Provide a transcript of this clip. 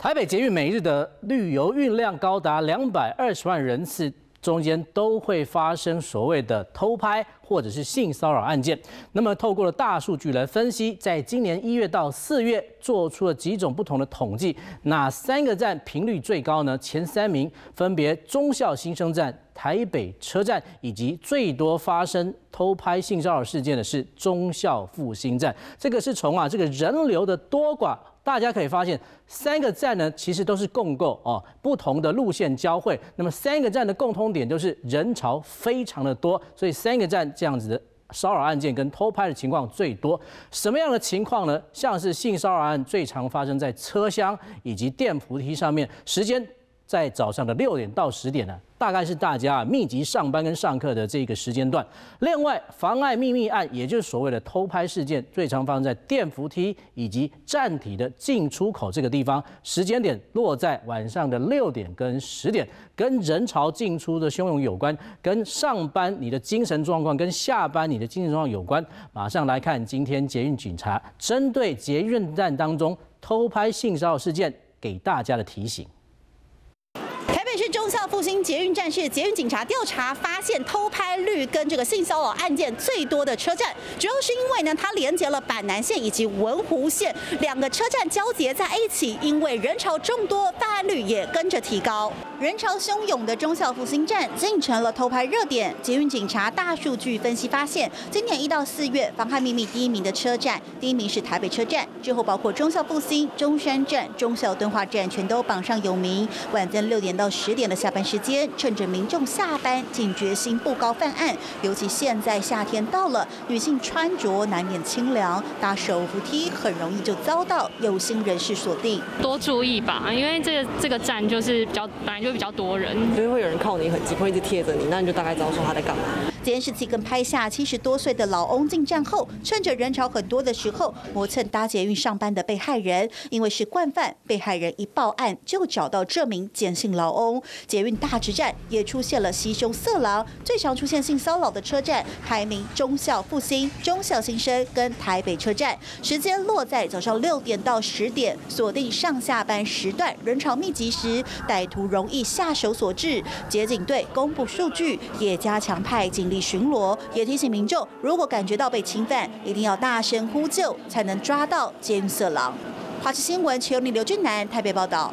台北捷运每日的旅游运量高达220万人次，中间都会发生所谓的偷拍或者是性骚扰案件。那么，透过了大数据来分析，在今年1月到4月做出了几种不同的统计，哪3个站频率最高呢？前3名分别忠孝新生站、台北车站，以及最多发生偷拍性骚扰事件的是忠孝复兴站。这个是从这个人流的多寡，大家可以发现3个站呢其实都是共构哦，不同的路线交汇。那么3个站的共通点就是人潮非常的多，所以3个站这样子的骚扰案件跟偷拍的情况最多。什么样的情况呢？像是性骚扰案最常发生在车厢以及电扶梯上面，时间在早上的6点到10点呢，大概是大家密集上班跟上课的这个时间段。另外，妨碍秘密案，也就是所谓的偷拍事件，最常发生在电扶梯以及站体的进出口这个地方，时间点落在晚上的6点跟10点，跟人潮进出的汹涌有关，跟上班你的精神状况跟下班你的精神状况有关。马上来看今天捷运警察针对捷运站当中偷拍性骚扰事件给大家的提醒。 忠孝复兴捷运站是捷运警察调查发现偷拍率跟这个性骚扰案件最多的车站，主要是因为呢，它连接了板南线以及文湖线2个车站交接在一起，因为人潮众多，犯案率也跟着提高。人潮汹涌的忠孝复兴站竟成了偷拍热点。捷运警察大数据分析发现，今年1到4月妨害秘密第1名的车站，第1名是台北车站，之后包括忠孝复兴、中山站、忠孝敦化站全都榜上有名。晚间6点到10点。 的下班时间，趁着民众下班，警觉心不高犯案。尤其现在夏天到了，女性穿着难免清凉，搭手扶梯很容易就遭到有心人士锁定。多注意吧，因为这个站就是本来就比较多人，就是会有人靠你很近，会一直贴着你，那你就大概知道说他在干嘛。监视器更拍下70多岁的老翁进站后，趁着人潮很多的时候磨蹭搭捷运上班的被害人，因为是惯犯，被害人一报案就找到这名简姓老翁。 捷运大直站也出现了袭胸色狼，最常出现性骚扰的车站排名忠孝复兴、忠孝新生跟台北车站，时间落在早上6点到10点，锁定上下班时段人潮密集时，歹徒容易下手所致。捷警队公布数据，也加强派警力巡逻，也提醒民众，如果感觉到被侵犯，一定要大声呼救，才能抓到捷运色狼。华视新闻，请由你刘俊南台北报道。